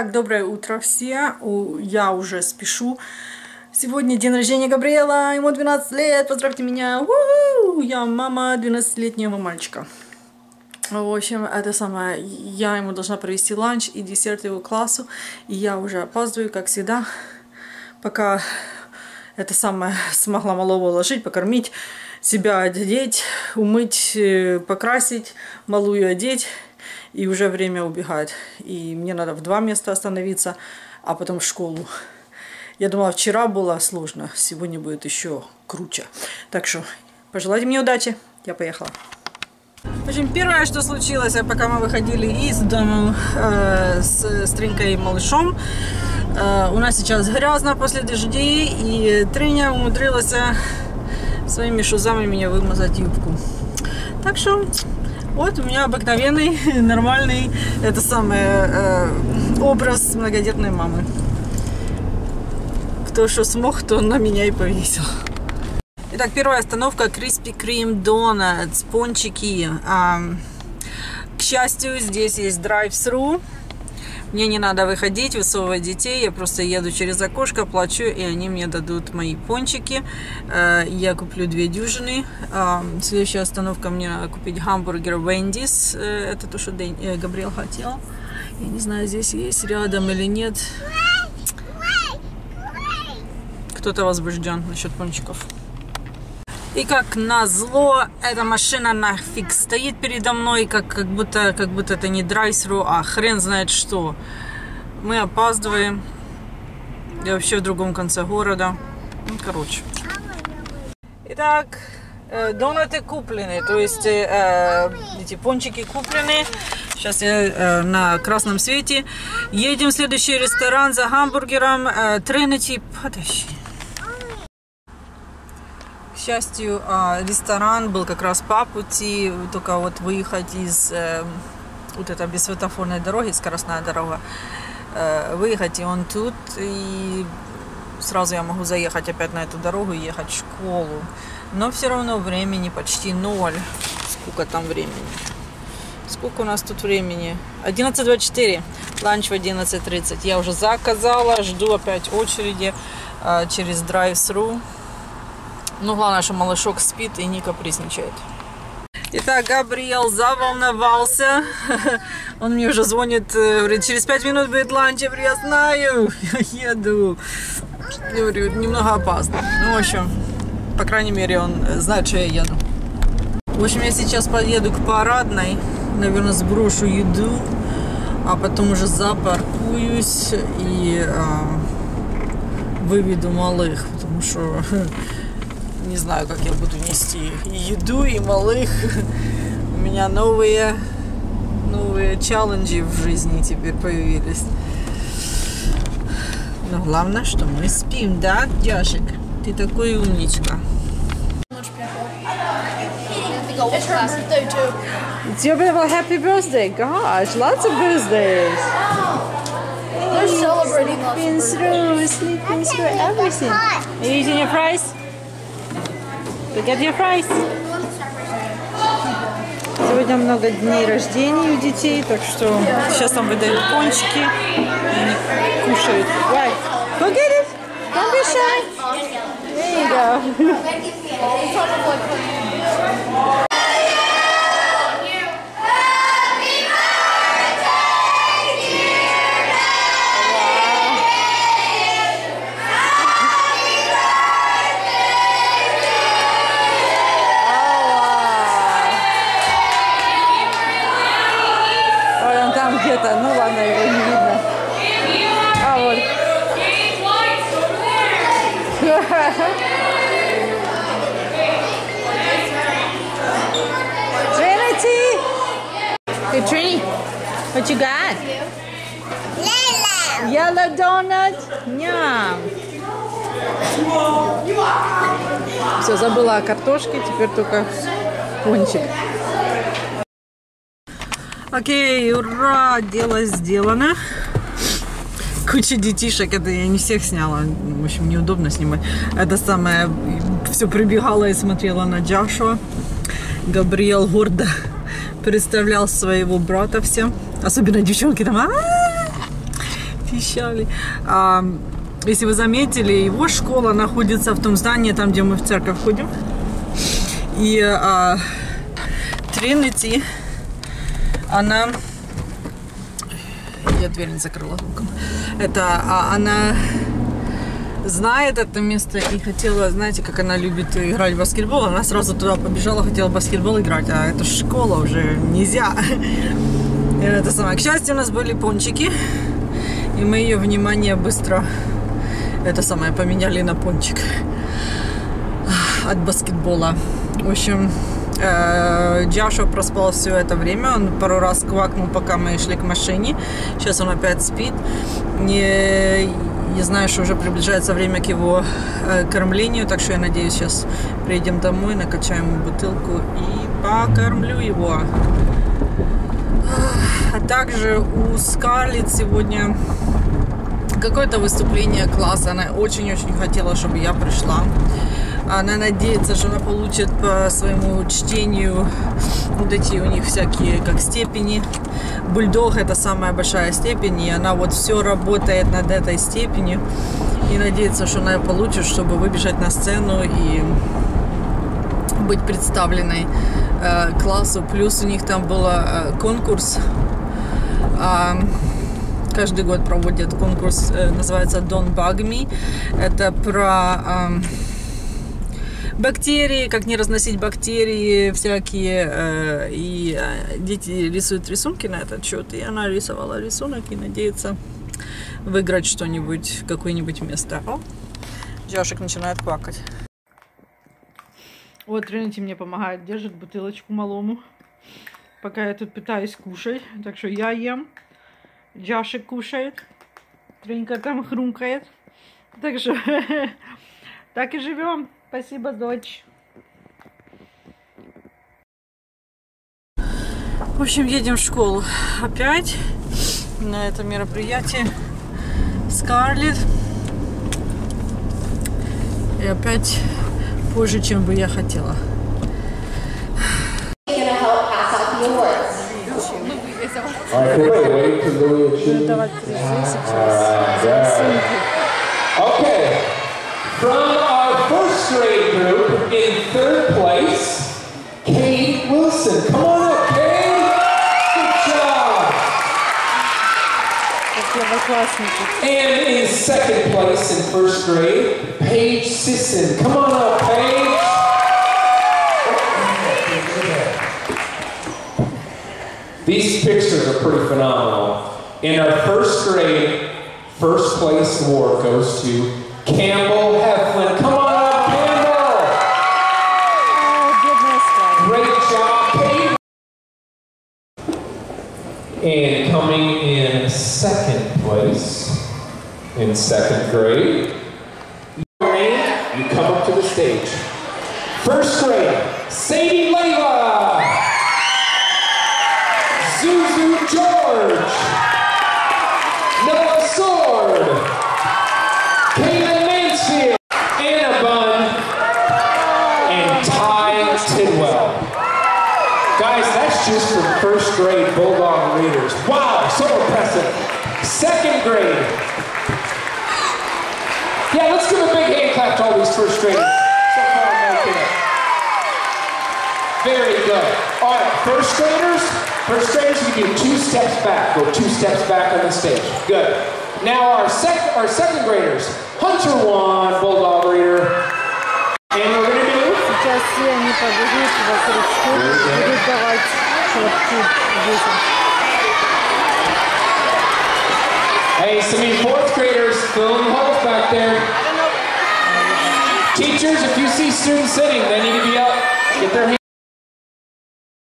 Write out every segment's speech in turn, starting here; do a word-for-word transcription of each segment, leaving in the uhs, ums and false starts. Итак, доброе утро все, я уже спешу. Сегодня день рождения Габриэла, ему двенадцать лет, поздравьте меня. У-у-у, я мама двенадцатилетнего мальчика. В общем, это самое, я ему должна провести ланч и десерт его классу, и я уже опаздываю, как всегда, пока это самое смогла малого уложить, покормить, себя одеть, умыть, покрасить, малую одеть, и уже время убегает. И мне надо в два места остановиться, а потом в школу. Я думала, вчера было сложно, сегодня будет еще круче. Так что пожелайте мне удачи, я поехала. В общем, первое, что случилось, пока мы выходили из дома э, с Стринькой и малышом, э, у нас сейчас грязно после дождей, и Триня умудрилась своими шузами меня вымазать юбку. Так что вот у меня обыкновенный, нормальный, это самый э, образ многодетной мамы. То, что смог, то он на меня и повесил. Итак, первая остановка — Криспи Крем Донатс, пончики. А, к счастью, здесь есть драйв-сру. Мне не надо выходить, высовывать детей. Я просто еду через окошко, плачу, и они мне дадут мои пончики. А, я куплю две дюжины. А, следующая остановка — мне надо купить гамбургер Вендис. Это то, что Дэн... э, Габриэл хотел. Я не знаю, здесь есть рядом или нет. Кто-то возбужден насчет пончиков. И как назло, эта машина нафиг стоит передо мной, как, как, будто, как будто это не драйв-сру, а хрен знает что. Мы опаздываем. Я вообще в другом конце города. Ну, короче. Итак, донаты куплены, то есть э, эти пончики куплены. Сейчас я э, на красном свете. Едем в следующий ресторан за гамбургером э, Тринити. Подожди. К счастью, ресторан был как раз по пути, только вот выехать из э, вот этой бессветофорной дороги, скоростная дорога, э, выехать, и он тут, и сразу я могу заехать опять на эту дорогу и ехать в школу. Но все равно времени почти ноль. Сколько там времени? Сколько у нас тут времени? одиннадцать двадцать четыре. Ланч в одиннадцать тридцать. Я уже заказала, жду опять очереди э, через драйв-сру. Ну, главное, что малышок спит и не капризничает. Итак, Габриэл заволновался. Он мне уже звонит, говорит, через пять минут будет ланч. Я говорю, я знаю, я еду. Я говорю, немного опасно. Ну, в общем, по крайней мере, он знает, что я еду. В общем, я сейчас подъеду к парадной. Наверное, сброшу еду. А потом уже запаркуюсь и а, выведу малых. Потому что... Не знаю, как я буду нести и еду, и малых. У меня новые, новые челленджи в жизни теперь появились. Но главное, что мы спим, да, Джашик? Ты такой умничка. It's your happy birthday, gosh, lots of birthdays. They're celebrating sleeping through, sleeping through everything. Are you eating your fries? Get your prize. Сегодня много дней рождения у детей, так что сейчас там выдают пончики, они кушают. Right. Go get it. Don't be shy. There you go. Ну ладно, его не видно. А вот. Trinity! Hey Trini, what you got? Yellow! Yellow donut? Ням! Все, забыла о картошке, теперь только пончик. Окей, ура, дело сделано. Куча детишек, это я не всех сняла, в общем, неудобно снимать. Это самое, все прибегала и смотрела на Джошуа. Габриэл гордо представлял своего брата всем, особенно девчонки там. пищали. А, если вы заметили, его школа находится в том здании, там, где мы в церковь ходим. И а, Тринити, она... Я дверь не закрыла руком. Это а, она... знает это место и хотела, знаете, как она любит играть в баскетбол, она сразу туда побежала, хотела в баскетбол играть, а это школа, уже нельзя. Это самое. К счастью, у нас были пончики, и мы ее внимание быстро, это самое, поменяли на пончик от баскетбола. В общем, Джаша проспал все это время, он пару раз квакнул, пока мы шли к машине, сейчас он опять спит. Не... Я знаю, что уже приближается время к его э, кормлению, так что я надеюсь, сейчас приедем домой, накачаем ему бутылку и покормлю его. А также у Скарлетт сегодня какое-то выступление класса. Она очень-очень хотела, чтобы я пришла. Она надеется, что она получит по своему чтению вот эти у них всякие как степени. Бульдог — это самая большая степень, и она вот все работает над этой степенью. И надеется, что она ее получит, чтобы выбежать на сцену и быть представленной э, классу. Плюс у них там был э, конкурс. Э, каждый год проводят конкурс, э, называется Don't Bug Me. Это про... Э, бактерии, как не разносить бактерии всякие. И дети рисуют рисунки на этот счет. И она рисовала рисунок и надеется выиграть что-нибудь, какое-нибудь место. О, Джошик начинает плакать. Вот, Тринити мне помогает, держит бутылочку малому. Пока я тут пытаюсь кушать. Так что я ем, Джошик кушает, Тринька там хрумкает. Так что так и живем. Спасибо, дочь. В общем, едем в школу опять на это мероприятие Скарлетт. И опять позже, чем бы я хотела. Straight group in third place, Kate Wilson. Come on up, Kate. Good job. And in second place in first grade, Paige Sisson. Come on up, Paige. These pictures are pretty phenomenal. In our first grade, first place award goes to Campbell Heflin. Come on. And coming in second place, in second grade, you come up to the stage. First grade, Sadie Layla, Zuzu George, Noah Sword, Kayla Mansfield, Anna Bunn, and Ty Tidwell. Guys, that's just for first grade Bulldog readers. Wow, so impressive. Second grade. Yeah, let's give a big hand clap to all these first graders. So far, making it. Very good. All right, first graders. First graders, you do two steps back. Go two steps back on the stage. Good. Now our sec our second graders. Hunter one, Bulldog reader. And we're gonna do. Сейчас все они побегут во сорок будут давать шелотки детям. Hey, some fourth graders filling the holes back there. Teachers, if you see students sitting, they need to be up. Get their hands.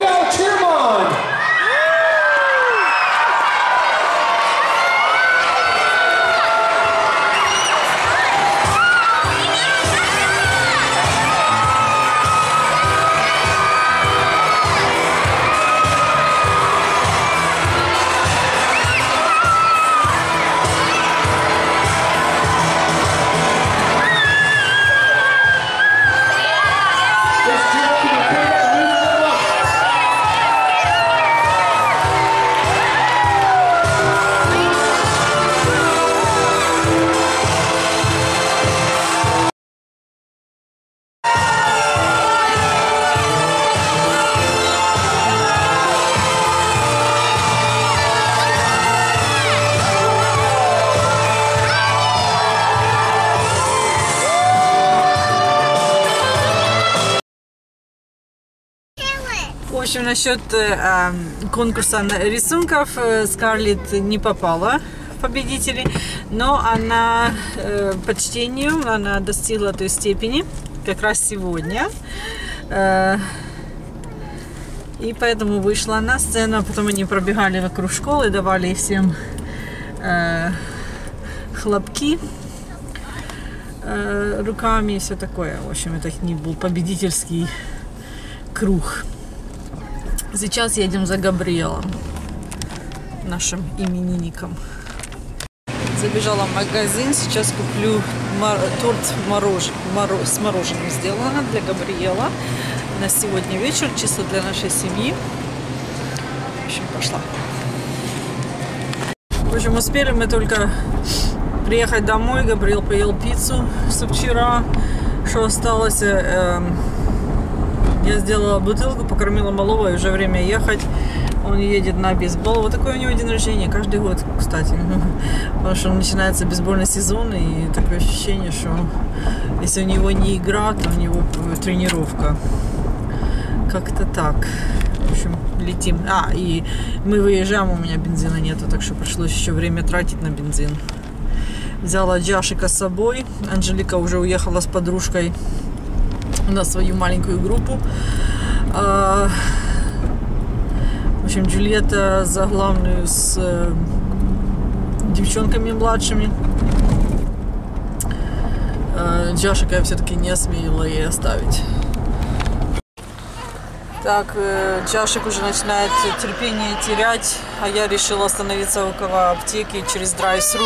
Go, cheer them on. Come on, В общем, насчет э, конкурса рисунков э, Скарлетт не попала в победителей, но она э, по чтению она достигла той степени как раз сегодня. Э, и поэтому вышла на сцену, потом они пробегали вокруг школы, давали всем э, хлопки э, руками и все такое. В общем, это не был победительский круг. Сейчас едем за Габриэлом, нашим именинником. Забежала в магазин, сейчас куплю мор... торт морож... Мор... с мороженым, сделано для Габриэла на сегодня вечер, чисто для нашей семьи. В общем, пошла. В общем, успели мы только приехать домой. Габриэл поел пиццу со вчера, что осталось. Э... Я сделала бутылку, покормила малого, и уже время ехать. Он едет на бейсбол. Вот такой у него день рождения. Каждый год, кстати. Потому что начинается бейсбольный сезон, и такое ощущение, что если у него не игра, то у него тренировка. Как-то так. В общем, летим. А, и мы выезжаем, у меня бензина нету, так что пришлось еще время тратить на бензин. Взяла Джашика с собой. Анжелика уже уехала с подружкой на свою маленькую группу. В общем, Джульетта за главную с девчонками младшими. Джашика я все-таки не осмелила ей оставить. Так, Джашик уже начинает терпение терять, а я решила остановиться около аптеки через драйв-тру.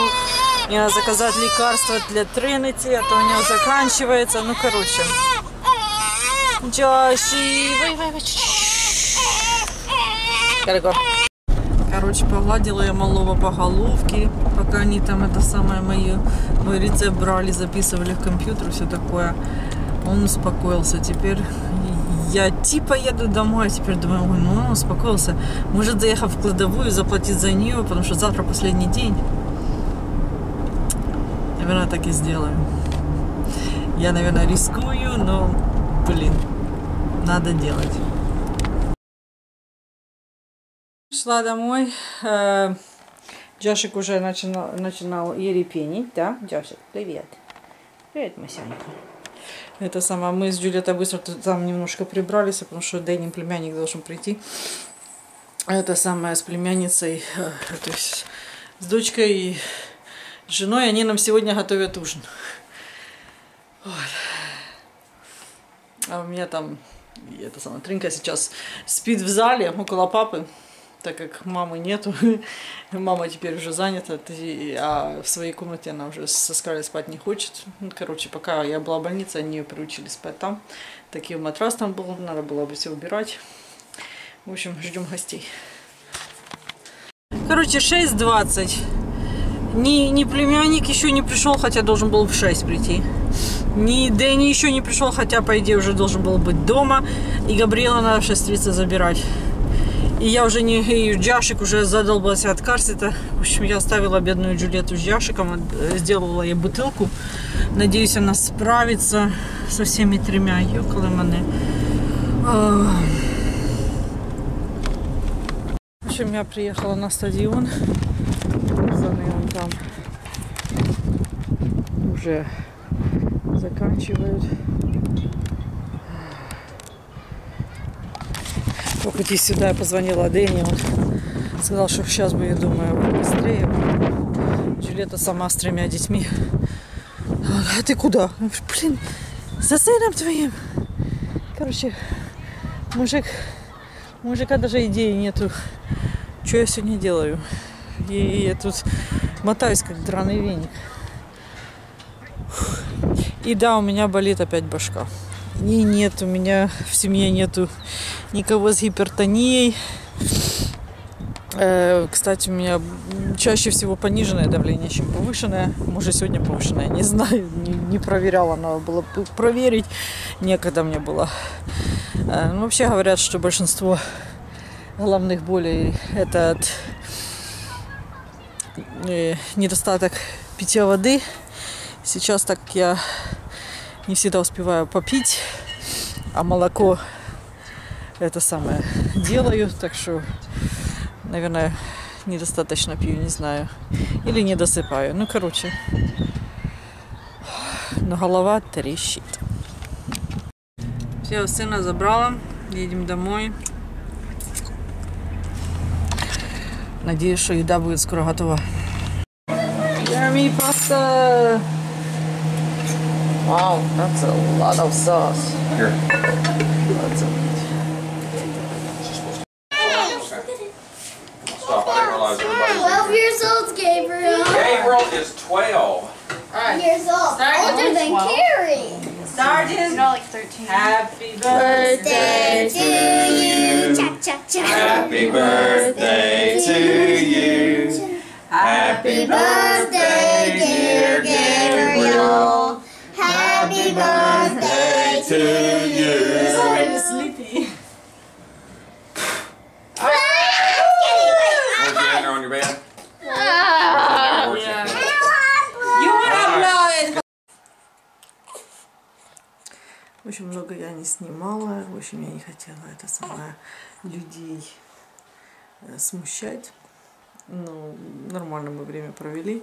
Мне надо заказать лекарство для Тринити, а то у него заканчивается. Ну, короче. Джоши, вай, вай, вай. Короче, погладила я малого по головке, пока они там это самое мои, мой рецепт брали, записывали в компьютер, все такое. Он успокоился. Теперь я типа еду домой, а теперь думаю, ой, ну он успокоился. Может, заехав в кладовую, заплатить за нее, потому что завтра последний день. Наверное, так и сделаю. Я, наверное, рискую, но... Блин, надо делать. Шла домой. Джашик уже начинал, начинал ерепенить, да? Джашик, привет. Привет, Масянька. Это сама. Мы с Джульеттой быстро там немножко прибрались, потому что Дэнни, племянник, должен прийти. Это самое с племянницей, то есть с дочкой и с женой. Они нам сегодня готовят ужин. Вот. А у меня там, это самое, Тринка сейчас спит в зале около папы, так как мамы нету. Мама теперь уже занята, а в своей комнате она уже со Скарлетт спать не хочет. Короче, пока я была в больнице, они ее приучили спать там. Такие матрас там был, надо было бы все убирать. В общем, ждем гостей. Короче, шесть двадцать. Ни, ни племянник еще не пришел, хотя должен был в шесть прийти. Ни Дэнни еще не пришел, хотя, по идее, уже должен был быть дома. И Габриэла надо в шесть тридцать забирать. И я уже не... И Джашик уже задолбался от карсета. В общем, я оставила бедную Джульетту с Джашиком. Сделала ей бутылку. Надеюсь, она справится со всеми тремя. Ёкалэманы. В общем, я приехала на стадион. Там уже заканчивают. По пути сюда я позвонила Дэнни, он сказал, что сейчас бы, я думаю, быстрее. Джульетта сама с тремя детьми. А ты куда? Блин, за сыном твоим. Короче, мужик, мужика даже идеи нету, что я сегодня делаю. И я тут мотаюсь, как драный веник. И да, у меня болит опять башка. И нет, у меня в семье нету никого с гипертонией. Э, кстати, у меня чаще всего пониженное давление, чем повышенное. Может, сегодня повышенное, не знаю, не, не проверяла, надо было проверить. Некогда мне было. Э, ну, вообще говорят, что большинство головных болей это от... недостаток питья воды. Сейчас, так как я не всегда успеваю попить, а молоко это самое делаю, так что, наверное, недостаточно пью, не знаю, или не досыпаю. Ну, короче, но голова трещит. Все, сына забрала, едем домой. Надеюсь, что еда будет скоро готова. Yummy pasta! Wow, that's a lot of sauce. Here. That's a... twelve years old, Gabriel. Gabriel is twelve. Right. Years old. Sergeant, older than twelve. Carrie. Sergeant, like thirteen. Happy birthday, birthday to you. Cha cha cha. Happy birthday to you. Happy birthday, dear Gabriel. Happy birthday to you. He's already sleepy. Очень много я не снимала, в общем, я не хотела это самое людей смущать. Ну, нормально мы время провели.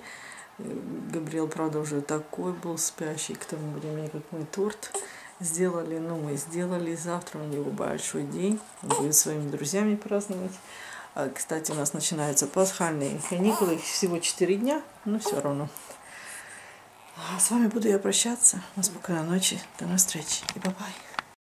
Габриэл, правда, уже такой был спящий к тому времени, как мы торт сделали. Ну, мы сделали. Завтра у него большой день. Он будет своими друзьями праздновать. А, кстати, у нас начинаются пасхальные каникулы. Их всего четыре дня, но все равно. С вами буду я прощаться. Спокойной ночи. До новых встреч. И бай-бай.